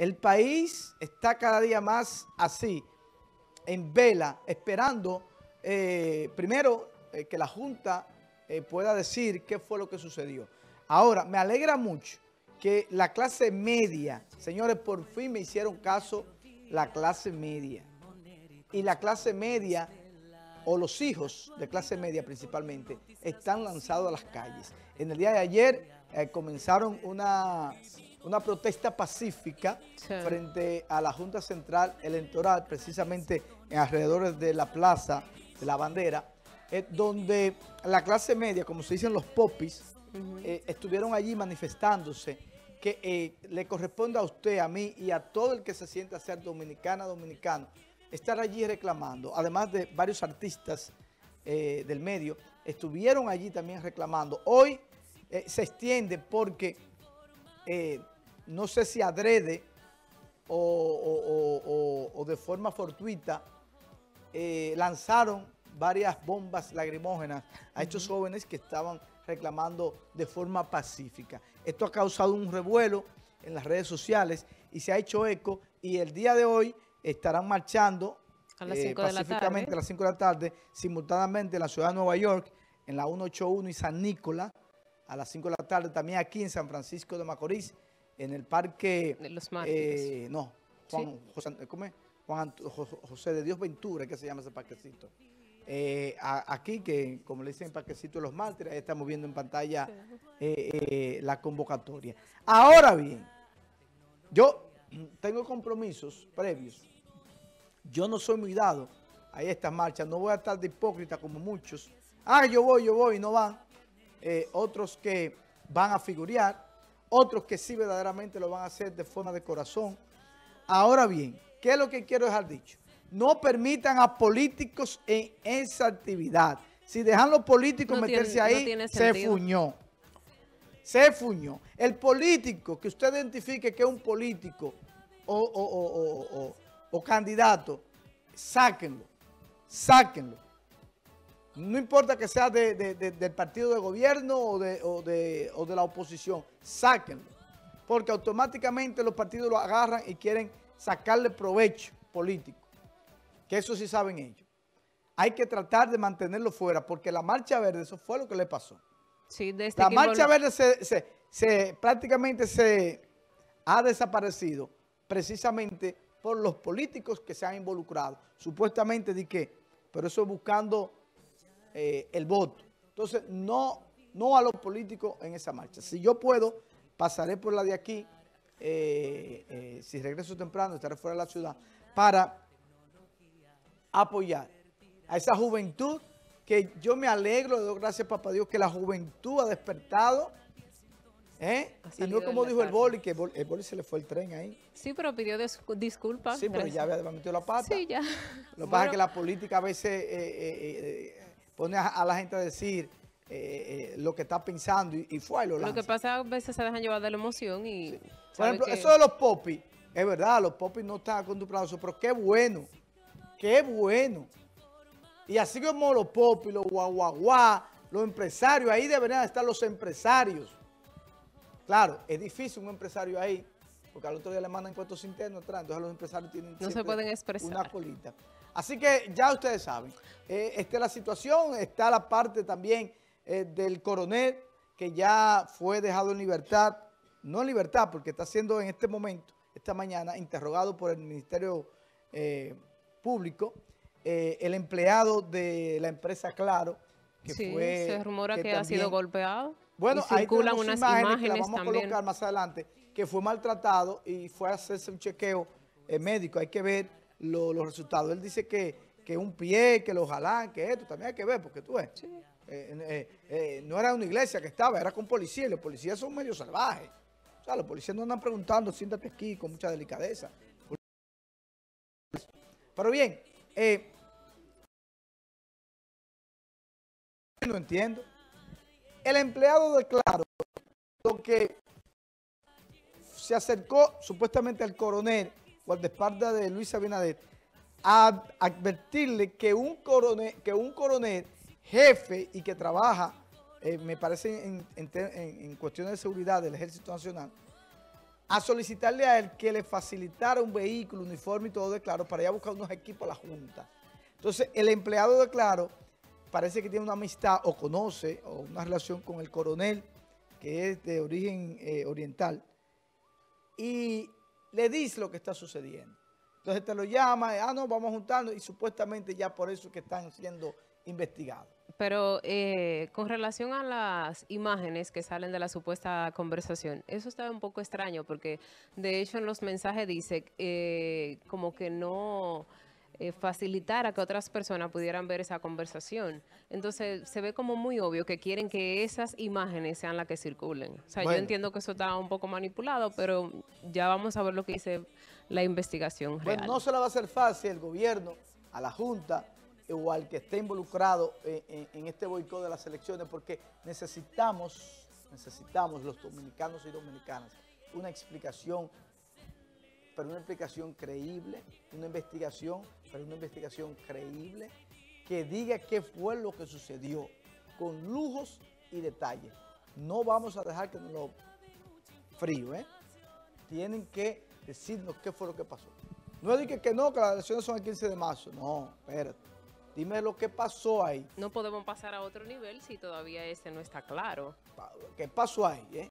El país está cada día más así, en vela, esperando primero que la Junta pueda decir qué fue lo que sucedió. Ahora, me alegra mucho que la clase media, señores, por fin me hicieron caso la clase media. Y la clase media, o los hijos de clase media principalmente, están lanzados a las calles. En el día de ayer comenzaron una protesta pacífica frente a la Junta Central Electoral, precisamente en alrededor de la Plaza de la Bandera, donde la clase media, como se dicen los popis, estuvieron allí manifestándose, que le corresponde a usted, a mí y a todo el que se sienta ser dominicana, dominicano, estar allí reclamando. Además de varios artistas del medio, estuvieron allí también reclamando. Hoy se extiende porque no sé si adrede o de forma fortuita lanzaron varias bombas lacrimógenas a estos jóvenes que estaban reclamando de forma pacífica. Esto ha causado un revuelo en las redes sociales y se ha hecho eco, y el día de hoy estarán marchando pacíficamente a las 5 de la tarde, simultáneamente en la ciudad de Nueva York, en la 181 y San Nicolás, a las 5 de la tarde, también aquí en San Francisco de Macorís, en el parque de los Mártires. Juan José de Dios Ventura, que se llama ese parquecito. Aquí, que como le dicen, parquecito de los Mártires, estamos viendo en pantalla la convocatoria. Ahora bien, yo tengo compromisos previos. Yo no soy muy dado a estas marchas. No voy a estar de hipócrita como muchos. Ah, yo voy, no van. Otros que van a figurar. Otros que sí verdaderamente lo van a hacer de forma de corazón. Ahora bien, ¿qué es lo que quiero dejar dicho? No permitan a políticos en esa actividad. Si dejan los políticos meterse ahí, se fuñó. Se fuñó. El político que usted identifique que es un político o candidato, sáquenlo. Sáquenlo. No importa que sea del partido de gobierno o de la oposición. Sáquenlo. Porque automáticamente los partidos lo agarran y quieren sacarle provecho político. Que eso sí saben ellos. Hay que tratar de mantenerlo fuera, porque la Marcha Verde, eso fue lo que le pasó. Sí, la Marcha Verde prácticamente se ha desaparecido precisamente por los políticos que se han involucrado. Supuestamente de qué, pero eso buscando el voto. Entonces, no a los políticos en esa marcha. Si yo puedo, pasaré por la de aquí, si regreso temprano, estaré fuera de la ciudad, para apoyar a esa juventud, que yo me alegro, le doy gracias a papá Dios que la juventud ha despertado, y no como dijo el boli, que el boli se le fue el tren ahí. Sí, pero pidió disculpas. Sí, pero ya había metido la pata. Sí, ya. Lo que pasa es que la política a veces pone a la gente a decir lo que está pensando y fue y lo lanza. Lo que pasa a veces se dejan llevar de la emoción y... Sí. Por ejemplo, eso de los popis, es verdad, los popis no están acostumbrados, pero qué bueno, qué bueno. Y así como los popis, los guaguaguá, los empresarios, ahí deberían estar los empresarios. Claro, es difícil un empresario ahí, porque al otro día le mandan cuentos internos atrás, entonces los empresarios tienen no se pueden expresar. Una colita. Así que ya ustedes saben, está la situación, está la parte también del coronel, que ya fue dejado en libertad, no en libertad, porque está siendo en este momento, esta mañana, interrogado por el Ministerio Público. El empleado de la empresa Claro, que sí, fue... se rumora que también ha sido golpeado. Bueno, ahí circulan unas imágenes que las vamos también a colocar más adelante, que fue maltratado y fue a hacerse un chequeo médico. Hay que ver los resultados. Él dice que un pie, que lo jalan, que esto, también hay que ver, porque tú ves. Sí. No era una iglesia que estaba, era con policías, y los policías son medio salvajes. O sea, los policías no andan preguntando, siéntate aquí, con mucha delicadeza. Pero bien... no entiendo. El empleado de Claro, lo que se acercó supuestamente al coronel o al guardaespaldas de Luis Abinader a advertirle que un coronel jefe y que trabaja, me parece en cuestiones de seguridad del Ejército Nacional, a solicitarle a él que le facilitara un vehículo, uniforme y todo de Claro para ir a buscar unos equipos a la Junta. Entonces, el empleado de Claro parece que tiene una amistad o conoce o una relación con el coronel, que es de origen oriental, y le dice lo que está sucediendo. Entonces te lo llama, no, vamos juntando, y supuestamente ya por eso que están siendo investigados. Pero con relación a las imágenes que salen de la supuesta conversación, eso está un poco extraño porque de hecho en los mensajes dice como que no facilitara que otras personas pudieran ver esa conversación. Entonces se ve como muy obvio que quieren que esas imágenes sean las que circulen. O sea, bueno, yo entiendo que eso está un poco manipulado, pero ya vamos a ver lo que dice la investigación real. Bueno, no se la va a hacer fácil el gobierno, a la Junta, o al que esté involucrado en este boicot de las elecciones, porque necesitamos los dominicanos y dominicanas una explicación, pero una explicación creíble, una investigación, pero una investigación creíble, que diga qué fue lo que sucedió, con lujos y detalles. No vamos a dejar que nos lo frío, ¿eh? Tienen que decirnos qué fue lo que pasó. No es que no, que las elecciones son el 15 de marzo. No, espérate. Dime lo que pasó ahí. No podemos pasar a otro nivel si todavía ese no está claro. ¿Qué pasó ahí?